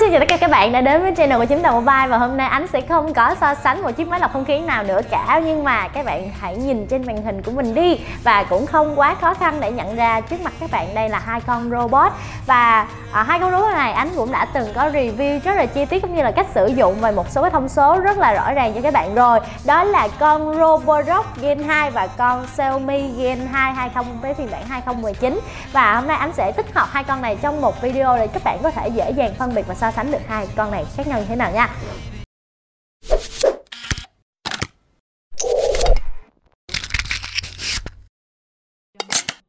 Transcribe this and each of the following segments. Xin chào tất cả các bạn đã đến với channel của Chiếm Tài Mobile. Và hôm nay Ánh sẽ không có so sánh một chiếc máy lọc không khí nào nữa cả. Nhưng mà các bạn hãy nhìn trên màn hình của mình đi. Và cũng không quá khó khăn để nhận ra trước mặt các bạn đây là hai con robot. Và hai con robot này Ánh cũng đã từng có review rất là chi tiết cũng như là cách sử dụng và một số cái thông số rất là rõ ràng cho các bạn rồi. Đó là con Roborock Gen 2 và con Xiaomi Gen 2 với phiên bản 2019. Và hôm nay Ánh sẽ tích hợp hai con này trong một video để các bạn có thể dễ dàng phân biệt và so sánh được hai con này khác nhau như thế nào nha.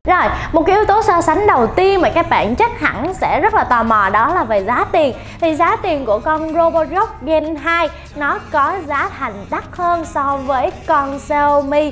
Rồi, một cái yếu tố so sánh đầu tiên mà các bạn chắc hẳn sẽ rất là tò mò đó là về giá tiền. Thì giá tiền của con Roborock Gen 2 nó có giá thành đắt hơn so với con Xiaomi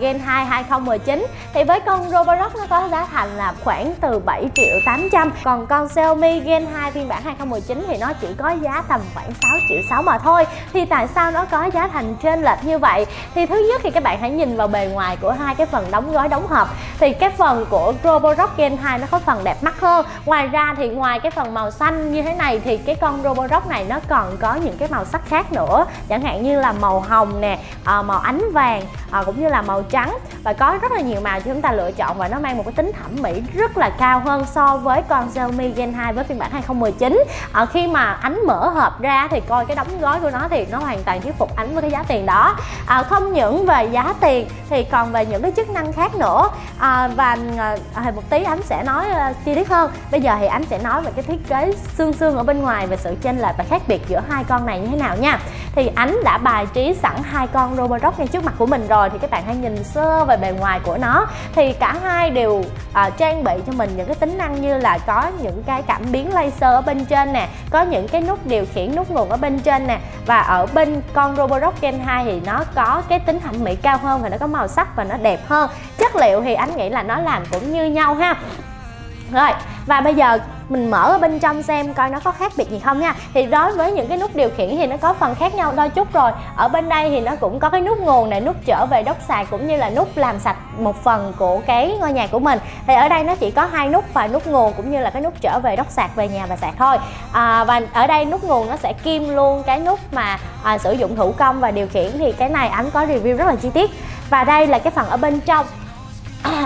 Gen 2 2019. Thì với con Roborock nó có giá thành là khoảng từ 7.800.000. Còn con Xiaomi Gen 2 phiên bản 2019 thì nó chỉ có giá tầm khoảng 6.600.000 mà thôi. Thì tại sao nó có giá thành chênh lệch như vậy? Thì thứ nhất thì các bạn hãy nhìn vào bề ngoài của hai cái phần đóng gói đóng hộp. Thì cái phần của Roborock Gen 2 nó có phần đẹp mắt hơn. Ngoài ra thì ngoài cái phần màu xanh như thế này thì cái con Roborock này nó còn có những cái màu sắc khác nữa. Chẳng hạn như là màu hồng nè, màu ánh vàng, cũng như là màu trắng. Và có rất là nhiều màu cho chúng ta lựa chọn. Và nó mang một cái tính thẩm mỹ rất là cao hơn so với con Xiaomi Gen 2 với phiên bản 2019. Khi mà Ánh mở hộp ra thì coi cái đóng gói của nó thì nó hoàn toàn thuyết phục Ánh với cái giá tiền đó. Không những về giá tiền thì còn về những cái chức năng khác nữa. Và một tí Ánh sẽ nói chi tiết hơn. Bây giờ thì Ánh sẽ nói về cái thiết kế xương ở bên ngoài, về sự chênh lệch và khác biệt giữa hai con này như thế nào nha. Thì Ánh đã bài trí sẵn hai con Roborock ngay trước mặt của mình rồi. Thì các bạn hãy nhìn sơ về bề ngoài của nó. Thì cả hai đều trang bị cho mình những cái tính năng như là có những cái cảm biến laser ở bên trên nè, có những cái nút điều khiển nút nguồn ở bên trên nè. Và ở bên con Roborock Gen 2 thì nó có cái tính thẩm mỹ cao hơn và nó có màu sắc và nó đẹp hơn. Chất liệu thì Ánh nghĩ là nó làm cũng như nhau ha. Rồi, và bây giờ mình mở ở bên trong xem coi nó có khác biệt gì không nha. Thì đối với những cái nút điều khiển thì nó có phần khác nhau đôi chút rồi. Ở bên đây thì nó cũng có cái nút nguồn này, nút trở về đốc sạc cũng như là nút làm sạch một phần của cái ngôi nhà của mình. Thì ở đây nó chỉ có hai nút và nút nguồn cũng như là cái nút trở về đốc sạc về nhà và sạc thôi. Và ở đây nút nguồn nó sẽ kiêm luôn cái nút mà sử dụng thủ công và điều khiển. Thì cái này Ánh có review rất là chi tiết. Và đây là cái phần ở bên trong.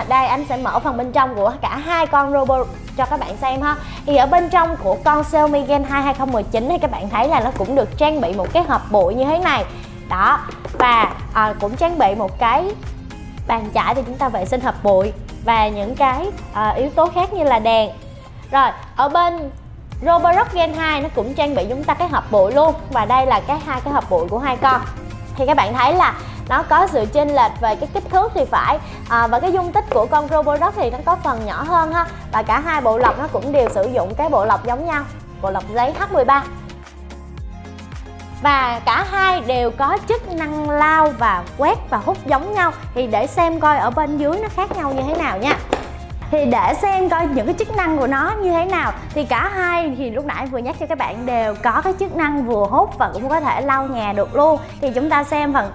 Đây Anh sẽ mở phần bên trong của cả hai con Roborock cho các bạn xem ha. Thì ở bên trong của con Xiaomi Gen 2 2019 thì các bạn thấy là nó cũng được trang bị một cái hộp bụi như thế này. Đó. Và cũng trang bị một cái bàn chải để chúng ta vệ sinh hộp bụi và những cái yếu tố khác như là đèn. Rồi, ở bên Roborock Gen 2 nó cũng trang bị chúng ta cái hộp bụi luôn. Và đây là hai cái hộp bụi của hai con. Thì các bạn thấy là nó có sự chênh lệch về cái kích thước thì phải. Và cái dung tích của con Roborock thì nó có phần nhỏ hơn ha. Và cả hai bộ lọc nó cũng đều sử dụng cái bộ lọc giống nhau, bộ lọc giấy H13. Và cả hai đều có chức năng lao và quét và hút giống nhau. Thì để xem coi ở bên dưới nó khác nhau như thế nào nha. Thì để xem coi những cái chức năng của nó như thế nào thì cả hai thì lúc nãy vừa nhắc cho các bạn đều có cái chức năng vừa hút và cũng có thể lau nhà được luôn. Thì chúng ta xem phần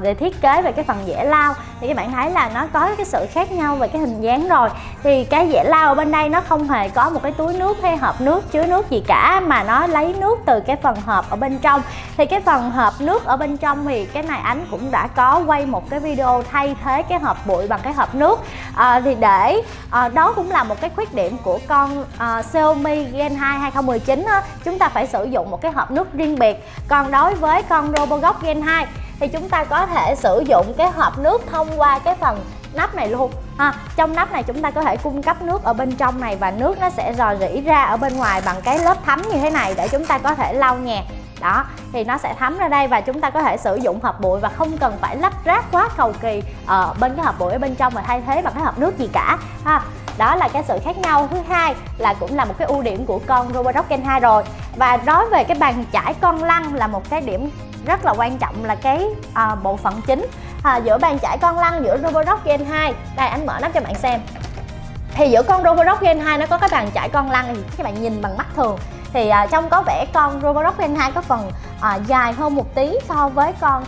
về thiết kế về cái phần dễ lau thì các bạn thấy là nó có cái sự khác nhau về cái hình dáng rồi. Thì cái dễ lau ở bên đây nó không hề có một cái túi nước hay hộp nước chứa nước gì cả, mà nó lấy nước từ cái phần hộp ở bên trong. Thì cái phần hộp nước ở bên trong thì cái này Ánh cũng đã có quay một cái video thay thế cái hộp bụi bằng cái hộp nước. Thì để đó cũng là một cái khuyết điểm của con Xiaomi Gen 2 2019 đó. Chúng ta phải sử dụng một cái hộp nước riêng biệt. Còn đối với con Roborock Gen 2 thì chúng ta có thể sử dụng cái hộp nước thông qua cái phần nắp này luôn. Trong nắp này chúng ta có thể cung cấp nước ở bên trong này và nước nó sẽ rò rỉ ra ở bên ngoài bằng cái lớp thấm như thế này để chúng ta có thể lau nhà. Đó, thì nó sẽ thấm ra đây và chúng ta có thể sử dụng hộp bụi và không cần phải lắp ráp quá cầu kỳ ở bên cái hộp bụi ở bên trong và thay thế bằng cái hộp nước gì cả. Đó là cái sự khác nhau thứ hai, là cũng là một cái ưu điểm của con Roborock Gen 2 rồi. Và nói về cái bàn chải con lăn là một cái điểm rất là quan trọng, là cái bộ phận chính giữa bàn chải con lăn giữa Roborock Gen 2. Đây Anh mở nắp cho bạn xem. Thì giữa con Roborock Gen 2 nó có cái bàn chải con lăn thì các bạn nhìn bằng mắt thường thì trông có vẻ con Roborock Gen 2 có phần dài hơn một tí so với con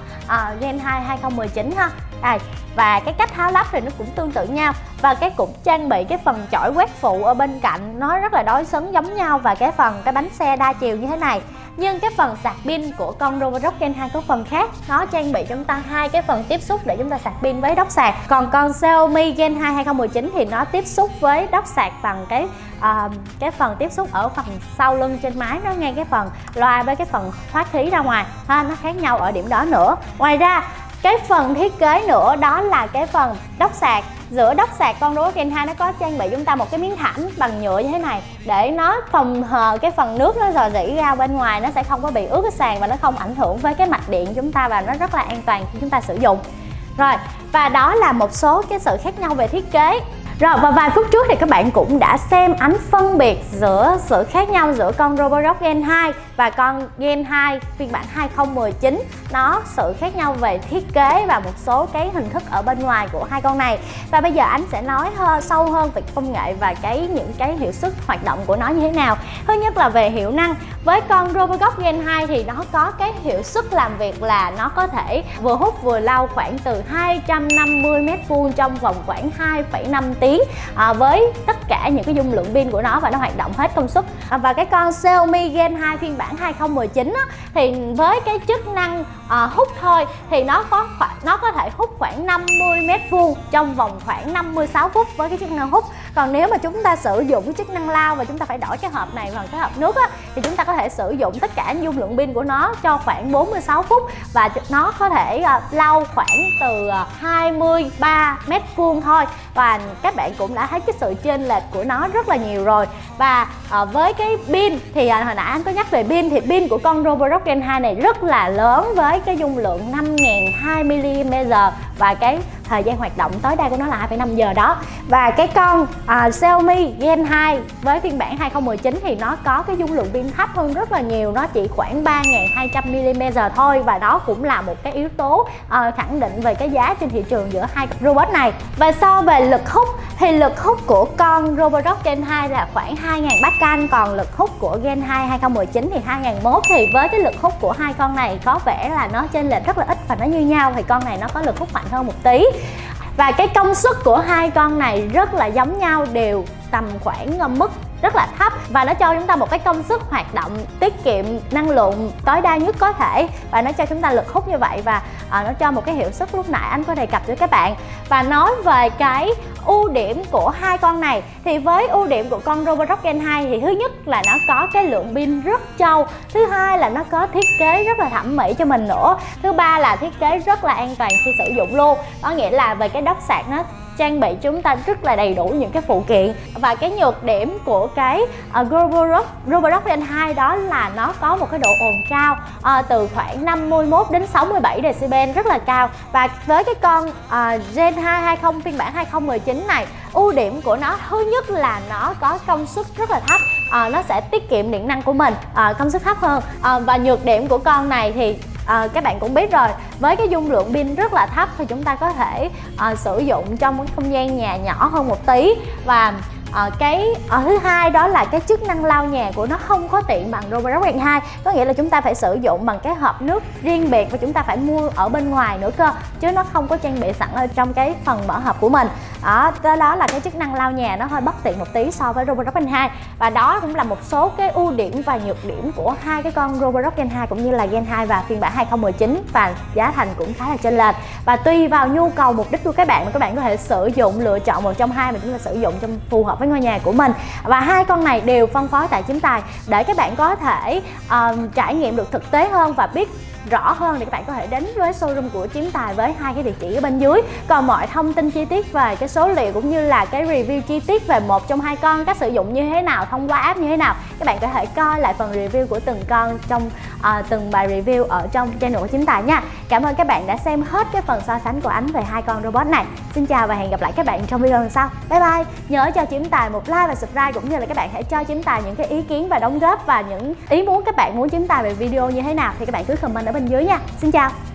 Gen 2 2019 ha. Đây, và cái cách tháo lắp thì nó cũng tương tự nhau, và cái cũng trang bị cái phần chổi quét phụ ở bên cạnh nó rất là đối xứng giống nhau, và cái phần cái bánh xe đa chiều như thế này. Nhưng cái phần sạc pin của con Roborock Gen 2 có phần khác, nó trang bị chúng ta hai cái phần tiếp xúc để chúng ta sạc pin với đốc sạc. Còn con Xiaomi Gen 2 2019 thì nó tiếp xúc với đốc sạc bằng cái phần tiếp xúc ở phần sau lưng trên máy, nó ngay cái phần loa với cái phần thoát khí ra ngoài ha, nó khác nhau ở điểm đó nữa. Ngoài ra cái phần thiết kế nữa đó là cái phần đốc sạc. Giữa đốc sạc con Roborock Gen 2 nó có trang bị chúng ta một cái miếng thảm bằng nhựa như thế này để nó phòng hờ cái phần nước nó rò rỉ ra bên ngoài, nó sẽ không có bị ướt cái sàn và nó không ảnh hưởng với cái mạch điện chúng ta, và nó rất là an toàn khi chúng ta sử dụng. Rồi, và đó là một số cái sự khác nhau về thiết kế. Rồi, và vài phút trước thì các bạn cũng đã xem ánh phân biệt giữa sự khác nhau giữa con Roborock Gen 2 và con Gen 2 phiên bản 2019. Nó sự khác nhau về thiết kế và một số cái hình thức ở bên ngoài của hai con này. Và bây giờ anh sẽ nói sâu hơn về công nghệ và những cái hiệu suất hoạt động của nó như thế nào. Thứ nhất là về hiệu năng. Với con Roborock Gen 2 thì nó có cái hiệu suất làm việc là nó có thể vừa hút vừa lau khoảng từ 250 m² trong vòng khoảng 2,5 tiếng với tất cả những cái dung lượng pin của nó, và nó hoạt động hết công suất. Và cái con Xiaomi Gen 2 phiên bản 2019 á, thì với cái chức năng hút thôi thì nó có thể hút khoảng 50 m² trong vòng khoảng 56 phút với cái chức năng hút. Còn nếu mà chúng ta sử dụng cái chức năng lao và chúng ta phải đổi cái hộp này bằng cái hộp nước á, thì chúng ta có thể sử dụng tất cả dung lượng pin của nó cho khoảng 46 phút, và nó có thể lau khoảng từ 23 m² thôi. Và các bạn cũng đã thấy cái sự chênh lệch của nó rất là nhiều rồi. Và với cái pin thì hồi nãy anh có nhắc về pin, thì pin của con Roborock Gen 2 này rất là lớn với cái dung lượng 5020 mAh, và cái thời gian hoạt động tối đa của nó là 2,5 giờ đó. Và cái con Xiaomi Gen 2 với phiên bản 2019 thì nó có cái dung lượng pin thấp hơn rất là nhiều, nó chỉ khoảng 3200 mAh thôi, và đó cũng là một cái yếu tố khẳng định về cái giá trên thị trường giữa hai robot này. Và so về lực hút thì lực hút của con Roborock Gen 2 là khoảng 2000 Pascal, còn lực hút của Gen 2 2019 thì 2001. Thì với cái lực hút của hai con này có vẻ là nó chênh lệch rất là ít và nó như nhau, thì con này nó có lực hút mạnh hơn một tí. Và cái công suất của hai con này rất là giống nhau, đều tầm khoảng mức rất là thấp, và nó cho chúng ta một cái công suất hoạt động tiết kiệm năng lượng tối đa nhất có thể, và nó cho chúng ta lực hút như vậy, và nó cho một cái hiệu suất lúc nãy anh có đề cập cho các bạn. Và nói về cái ưu điểm của hai con này thì với ưu điểm của con Roborock Gen 2 thì thứ nhất là nó có cái lượng pin rất trâu, thứ hai là nó có thiết kế rất là thẩm mỹ cho mình nữa, thứ ba là thiết kế rất là an toàn khi sử dụng luôn, có nghĩa là về cái đốc sạc nó trang bị chúng ta rất là đầy đủ những cái phụ kiện. Và cái nhược điểm của cái Roborock Gen 2 đó là nó có một cái độ ồn cao từ khoảng 51 đến 67 decibel, rất là cao. Và với cái con Gen 2 phiên bản 2019 này, ưu điểm của nó thứ nhất là nó có công suất rất là thấp, nó sẽ tiết kiệm điện năng của mình, công suất thấp hơn. Và nhược điểm của con này thì các bạn cũng biết rồi, với cái dung lượng pin rất là thấp thì chúng ta có thể sử dụng trong một không gian nhà nhỏ hơn một tí. Và thứ hai đó là cái chức năng lau nhà của nó không có tiện bằng Roborock Gen 2, có nghĩa là chúng ta phải sử dụng bằng cái hộp nước riêng biệt và chúng ta phải mua ở bên ngoài nữa cơ, chứ nó không có trang bị sẵn ở trong cái phần mở hộp của mình. Đó là cái chức năng lau nhà nó hơi bất tiện một tí so với Roborock Gen 2. Và đó cũng là một số cái ưu điểm và nhược điểm của hai cái con Roborock Gen 2 cũng như là Gen 2 và phiên bản 2019, và giá thành cũng khá là chênh lệch. Và tùy vào nhu cầu mục đích của các bạn mà các bạn có thể sử dụng, lựa chọn một trong hai mà chúng ta sử dụng trong phù hợp với ngôi nhà của mình. Và hai con này đều phân phối tại Chiếm Tài để các bạn có thể trải nghiệm được thực tế hơn và biết rõ hơn, thì các bạn có thể đến với showroom của Chiếm Tài với hai cái địa chỉ ở bên dưới. Còn mọi thông tin chi tiết về cái số liệu cũng như là cái review chi tiết về một trong hai con, cách sử dụng như thế nào, thông qua app như thế nào, các bạn có thể coi lại phần review của từng con trong từng bài review ở trong channel của Chiếm Tài nha. Cảm ơn các bạn đã xem hết cái phần so sánh của Ánh về hai con robot này. Xin chào và hẹn gặp lại các bạn trong video lần sau. Bye bye. Nhớ cho Chiếm Tài một like và subscribe, cũng như là các bạn hãy cho Chiếm Tài những cái ý kiến và đóng góp và những ý muốn các bạn muốn Chiếm Tài về video như thế nào thì các bạn cứ comment ở bên dưới nha. Xin chào.